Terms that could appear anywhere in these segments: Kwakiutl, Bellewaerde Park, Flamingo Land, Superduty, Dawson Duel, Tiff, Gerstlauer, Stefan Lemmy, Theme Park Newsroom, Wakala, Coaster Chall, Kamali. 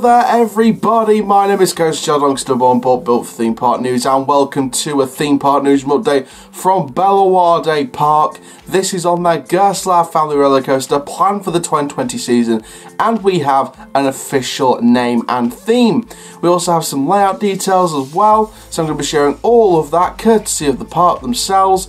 Hello there everybody, my name is Coaster Chall, on board built for theme park news, and welcome to a theme park news update from Bellewaerde Park. This is on their Gerstlauer family roller coaster planned for the 2020 season, and we have an official name and theme. We also have some layout details as well, so I'm going to be sharing all of that courtesy of the park themselves.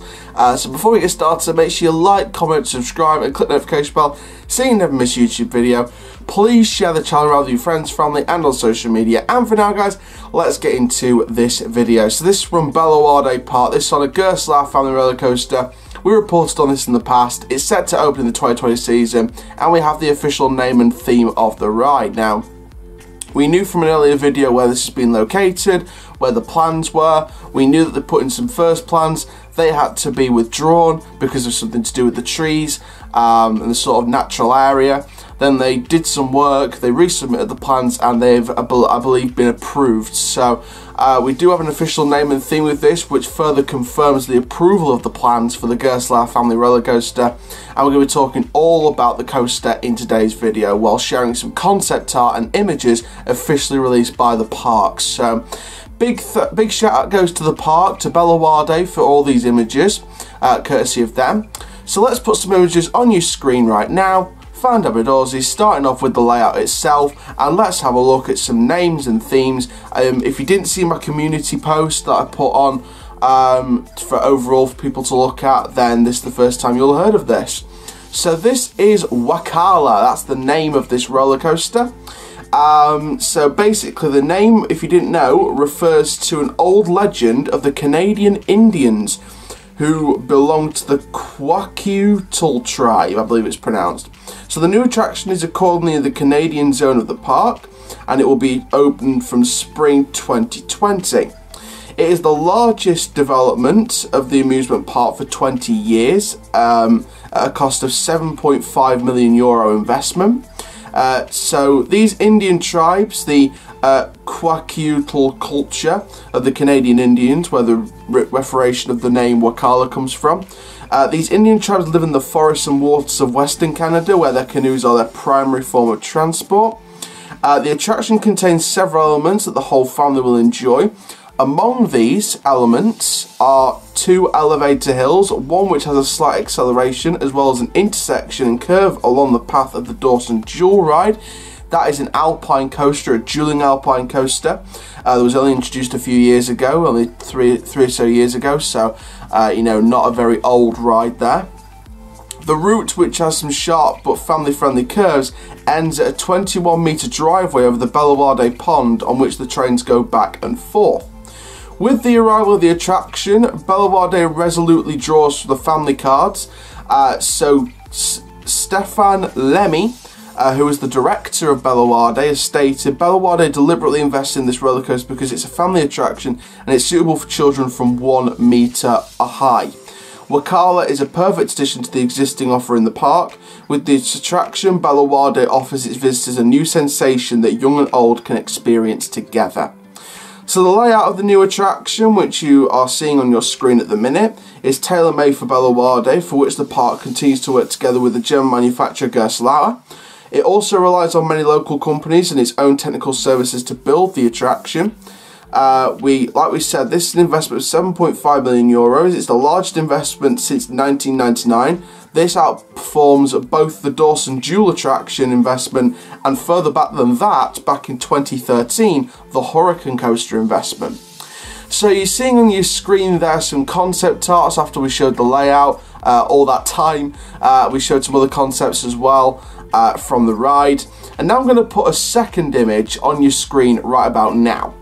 So before we get started, make sure you like, comment, subscribe and click the notification bell so you never miss a YouTube video. Please share the channel around with your friends, family and on social media. And for now guys, let's get into this video. So this is from Bellewaerde Park. This is on a Gerstlauer family roller coaster. We reported on this in the past. It's set to open in the 2020 season, and we have the official name and theme of the ride. Now, we knew from an earlier video where this has been located, where the plans were. We knew that they put in some first plans. They had to be withdrawn because of something to do with the trees and the sort of natural area. Then they did some work, they resubmitted the plans, and they've, I believe, been approved. So we do have an official name and theme with this, which further confirms the approval of the plans for the Gerstlauer family roller coaster. And we're going to be talking all about the coaster in today's video, while sharing some concept art and images officially released by the park. So big shout out goes to the park, to Bellewaerde, for all these images, courtesy of them. So let's put some images on your screen right now. Find outdoorsy, starting off with the layout itself, and let's have a look at some names and themes. If you didn't see my community post that I put on for people to look at, then this is the first time you'll have heard of this. So this is Wakala, that's the name of this roller coaster. So basically the name, if you didn't know, refers to an old legend of the Canadian Indians who belonged to the Kwakiutl tribe, I believe it's pronounced. So the new attraction is accordingly in the Canadian zone of the park, and it will be opened from spring 2020. It is the largest development of the amusement park for 20 years, at a cost of 7.5 million euro investment. So these Indian tribes, the Kwakiutl culture of the Canadian Indians, where the referendation of the name Wakala comes from. These Indian tribes live in the forests and waters of Western Canada, where their canoes are their primary form of transport. The attraction contains several elements that the whole family will enjoy. Among these elements are two elevator hills, one which has a slight acceleration, as well as an intersection and curve along the path of the Dawson Duel ride. That is an alpine coaster, a dueling alpine coaster, that was only introduced a few years ago, only three or so years ago, so you know, not a very old ride there. The route, which has some sharp but family-friendly curves, ends at a 21-metre driveway over the Bellewaerde Pond, on which the trains go back and forth. With the arrival of the attraction, Bellewaerde resolutely draws for the family cards. So Stefan Lemmy, who is the director of Bellewaerde, has stated, "Bellewaerde deliberately invests in this roller coaster because it's a family attraction and it's suitable for children from 1 meter high. Wakala is a perfect addition to the existing offer in the park. With this attraction, Bellewaerde offers its visitors a new sensation that young and old can experience together." So the layout of the new attraction, which you are seeing on your screen at the minute, is tailor-made for Bellewaerde, for which the park continues to work together with the German manufacturer Gerstlauer. It also relies on many local companies and its own technical services to build the attraction. Like we said, this is an investment of 7.5 million euros. It's the largest investment since 1999. This outperforms both the Dawson Duel attraction investment and, further back than that, back in 2013, the Hurricane coaster investment. So you're seeing on your screen there some concept arts after we showed the layout all that time. We showed some other concepts as well from the ride. And now I'm going to put a second image on your screen right about now.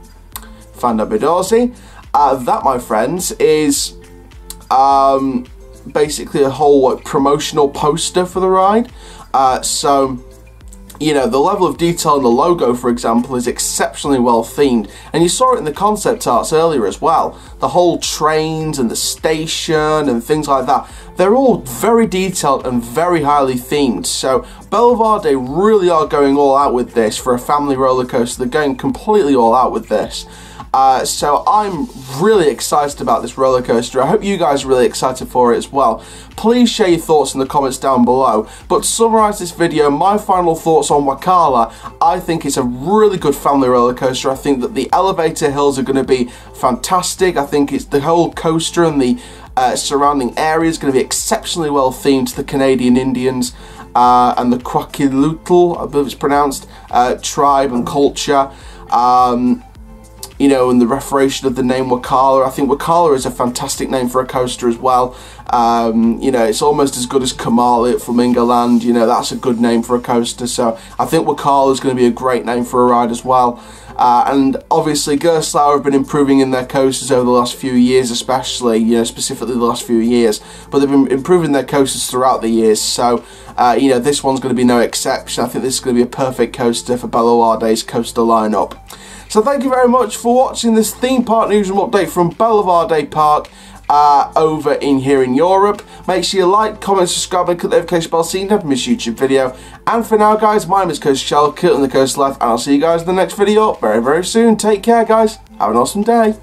Find out outdoorsy. That, my friends, is basically a whole promotional poster for the ride. So you know, the level of detail in the logo, for example, is exceptionally well themed, and you saw it in the concept arts earlier as well. The whole trains and the station and things like that, they're all very detailed and very highly themed. So Bellewaerde really are going all out with this for a family roller coaster. They're going completely all out with this. So I'm really excited about this roller coaster. I hope you guys are really excited for it as well. Please share your thoughts in the comments down below. But to summarize this video, my final thoughts on Wakala. I think it's a really good family roller coaster. I think that the elevator hills are going to be fantastic. I think it's the whole coaster and the surrounding area is going to be exceptionally well themed to the Canadian Indians and the Kwakiutl, I believe it's pronounced, tribe and culture. You know, and the referendum of the name Wakala. I think Wakala is a fantastic name for a coaster as well. You know, it's almost as good as Kamali at Flamingo Land. You know, that's a good name for a coaster. So I think Wakala is going to be a great name for a ride as well. And obviously Gerstlauer have been improving in their coasters over the last few years, especially, you know, specifically the last few years, but they've been improving their coasters throughout the years, so, you know, this one's going to be no exception. I think this is going to be a perfect coaster for Bellewaerde's coaster lineup. So thank you very much for watching this theme park newsroom update from Bellewaerde Park over in here in Europe. Make sure you like, comment, subscribe, and click the notification bell so you never miss a YouTube video. And for now, guys, my name is Coaster Chall, Kilt and the Coaster Life, and I'll see you guys in the next video very, very soon. Take care, guys. Have an awesome day.